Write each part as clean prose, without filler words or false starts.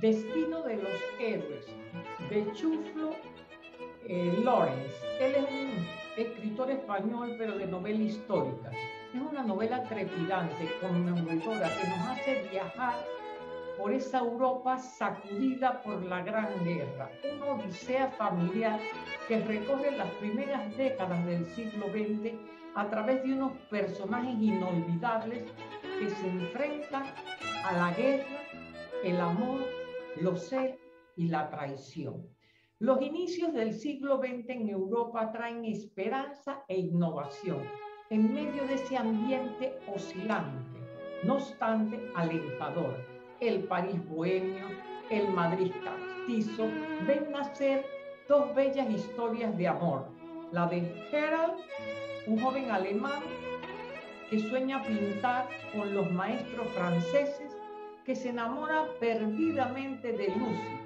Destino de los héroes, de Chuflo Loréns. Él es un escritor español, pero de novela histórica. Es una novela trepidante, conmovedora, que nos hace viajar por esa Europa sacudida por la Gran Guerra. Una odisea familiar que recoge las primeras décadas del siglo XX a través de unos personajes inolvidables que se enfrentan a la guerra, el amor, los celos y la traición. Los inicios del siglo XX en Europa traen esperanza e innovación en medio de ese ambiente oscilante, no obstante alentador. El París bohemio, el Madrid castizo, ven nacer dos bellas historias de amor. La de Gerald, un joven alemán que sueña pintar con los maestros franceses, que se enamora perdidamente de Lucy,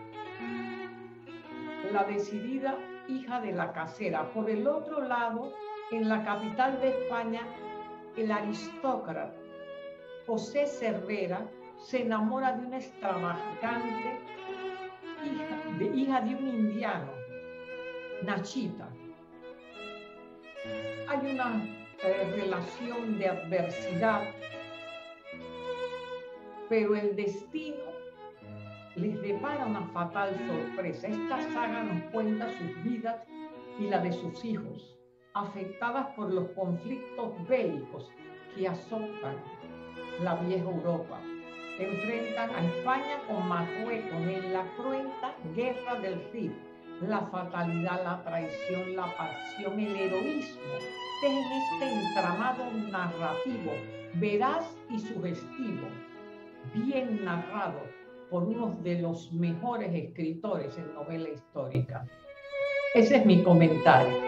la decidida hija de la casera. Por el otro lado, en la capital de España, el aristócrata José Cervera se enamora de una extravagante hija de un indiano, Nachita. Hay una relación de adversidad, pero el destino les depara una fatal sorpresa. Esta saga nos cuenta sus vidas y la de sus hijos, afectadas por los conflictos bélicos que azotan la vieja Europa. Enfrentan a España con Marruecos en la cruenta guerra del Rif. La fatalidad, la traición, la pasión, el heroísmo tejen este entramado narrativo, veraz y sugestivo, bien narrado por uno de los mejores escritores en novela histórica. Ese es mi comentario.